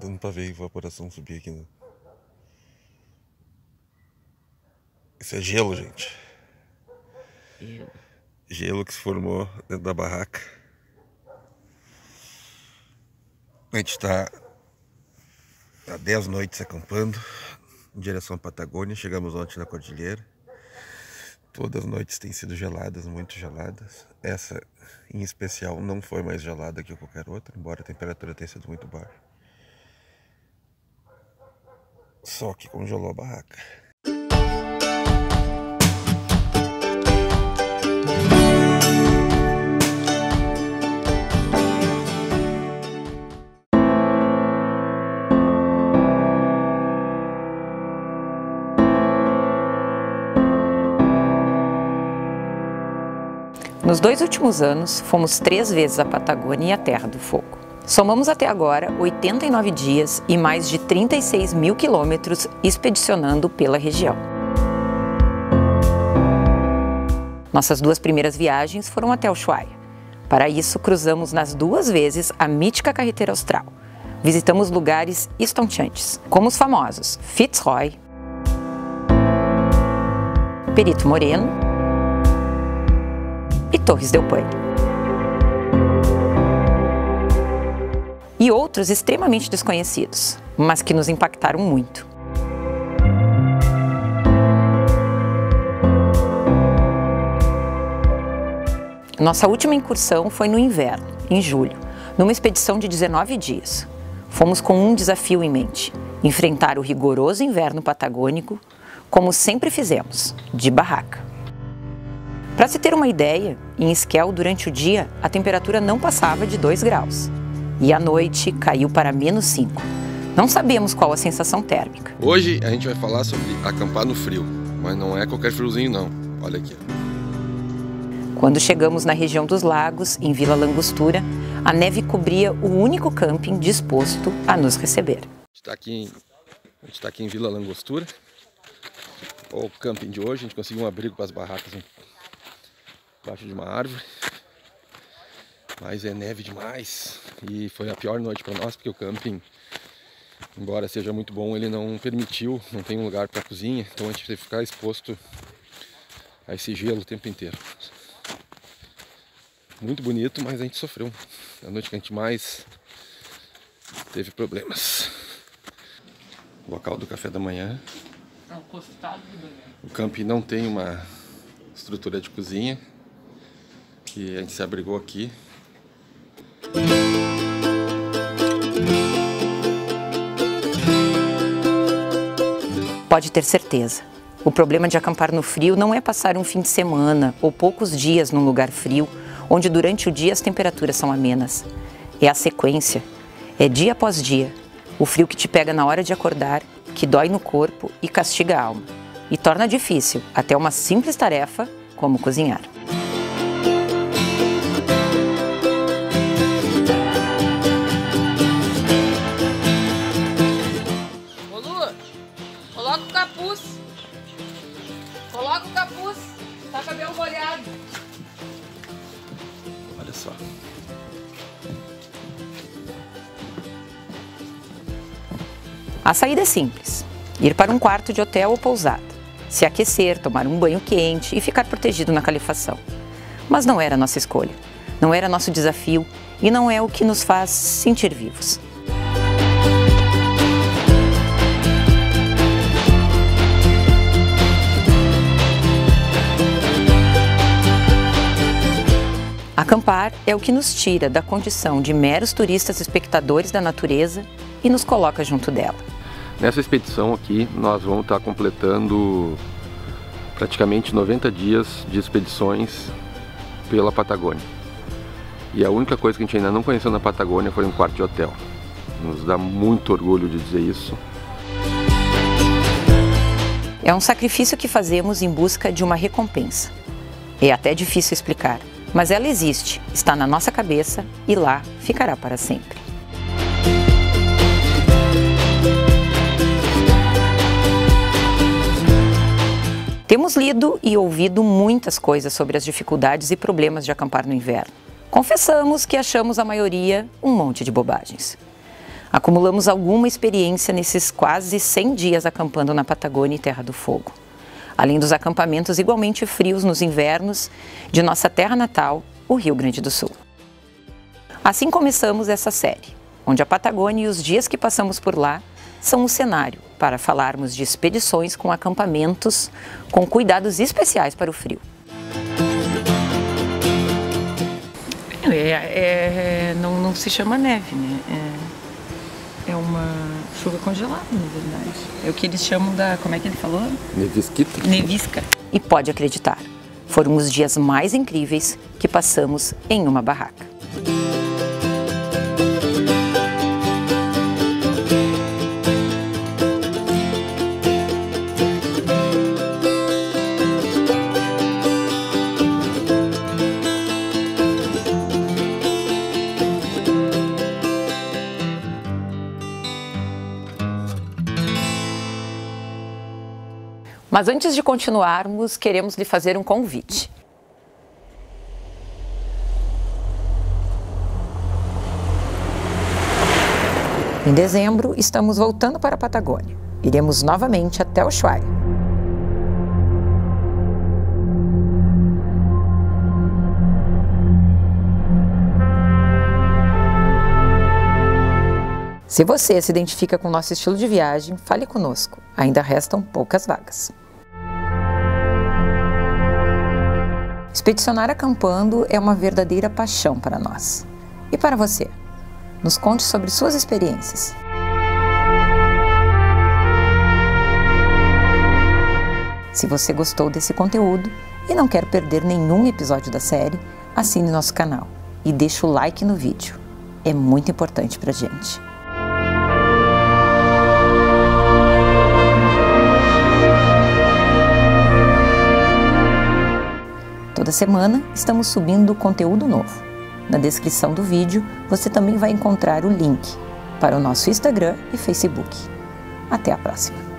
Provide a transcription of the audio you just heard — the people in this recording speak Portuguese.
Dando pra ver a evaporação subir aqui, né? Isso é gelo, gente. Gelo. Gelo que se formou dentro da barraca. A gente tá há 10 noites acampando em direção à Patagônia. Chegamos ontem na cordilheira. Todas as noites têm sido geladas, muito geladas. Essa em especial não foi mais gelada que qualquer outra, embora a temperatura tenha sido muito baixa. Só que congelou a barraca. Nos 2 últimos anos, fomos 3 vezes à Patagônia e à Terra do Fogo. Somamos até agora 89 dias e mais de 36 mil quilômetros expedicionando pela região. Nossas 2 primeiras viagens foram até Ushuaia. Para isso, cruzamos nas 2 vezes a mítica carretera austral. Visitamos lugares estonteantes, como os famosos Fitzroy, Perito Moreno e Torres Del Paine. E outros extremamente desconhecidos, mas que nos impactaram muito. Nossa última incursão foi no inverno, em julho, numa expedição de 19 dias. Fomos com um desafio em mente: enfrentar o rigoroso inverno patagônico, como sempre fizemos, de barraca. Para se ter uma ideia, em Esquel, durante o dia, a temperatura não passava de 2 graus. E à noite caiu para -5. Não sabemos qual a sensação térmica. Hoje a gente vai falar sobre acampar no frio, mas não é qualquer friozinho não, olha aqui. Quando chegamos na região dos lagos, em Villa La Angostura, a neve cobria o único camping disposto a nos receber. A gente tá aqui em Villa La Angostura, o camping de hoje, a gente conseguiu um abrigo para as barracas embaixo de uma árvore. Mas é neve demais e foi a pior noite para nós, porque o camping, embora seja muito bom, ele não permitiu, não tem um lugar para cozinha, então a gente teve que ficar exposto a esse gelo o tempo inteiro. Muito bonito, mas a gente sofreu. É a noite que a gente mais teve problemas. O local do café da manhã. O camping não tem uma estrutura de cozinha e a gente se abrigou aqui. Pode ter certeza, o problema de acampar no frio não é passar um fim de semana ou poucos dias num lugar frio, onde durante o dia as temperaturas são amenas. É a sequência, é dia após dia, o frio que te pega na hora de acordar, que dói no corpo e castiga a alma, e torna difícil até uma simples tarefa como cozinhar. Coloca o capuz, tá cabelo molhado. Olha só. A saída é simples. Ir para um quarto de hotel ou pousada. Se aquecer, tomar um banho quente e ficar protegido na calefação. Mas não era a nossa escolha. Não era nosso desafio e não é o que nos faz sentir vivos. Acampar é o que nos tira da condição de meros turistas espectadores da natureza e nos coloca junto dela. Nessa expedição aqui, nós vamos estar completando praticamente 90 dias de expedições pela Patagônia. E a única coisa que a gente ainda não conheceu na Patagônia foi um quarto de hotel. Nos dá muito orgulho de dizer isso. É um sacrifício que fazemos em busca de uma recompensa. É até difícil explicar. Mas ela existe, está na nossa cabeça e lá ficará para sempre. Temos lido e ouvido muitas coisas sobre as dificuldades e problemas de acampar no inverno. Confessamos que achamos a maioria um monte de bobagens. Acumulamos alguma experiência nesses quase 100 dias acampando na Patagônia e Terra do Fogo. Além dos acampamentos igualmente frios nos invernos de nossa terra natal, o Rio Grande do Sul. Assim começamos essa série, onde a Patagônia e os dias que passamos por lá são um cenário para falarmos de expedições com acampamentos, com cuidados especiais para o frio. Não se chama neve, né? É uma chuva congelada, na verdade. É o que eles chamam da... como é que ele falou? Nevisquita. Nevisca. E pode acreditar, foram os dias mais incríveis que passamos em uma barraca. Mas antes de continuarmos, queremos lhe fazer um convite. Em dezembro, estamos voltando para a Patagônia. Iremos novamente até o Ushuaia. Se você se identifica com o nosso estilo de viagem, fale conosco. Ainda restam poucas vagas. Expedicionar acampando é uma verdadeira paixão para nós. E para você? Nos conte sobre suas experiências. Se você gostou desse conteúdo e não quer perder nenhum episódio da série, assine nosso canal e deixe o like no vídeo. É muito importante para a gente. Toda semana estamos subindo conteúdo novo. Na descrição do vídeo você também vai encontrar o link para o nosso Instagram e Facebook. Até a próxima!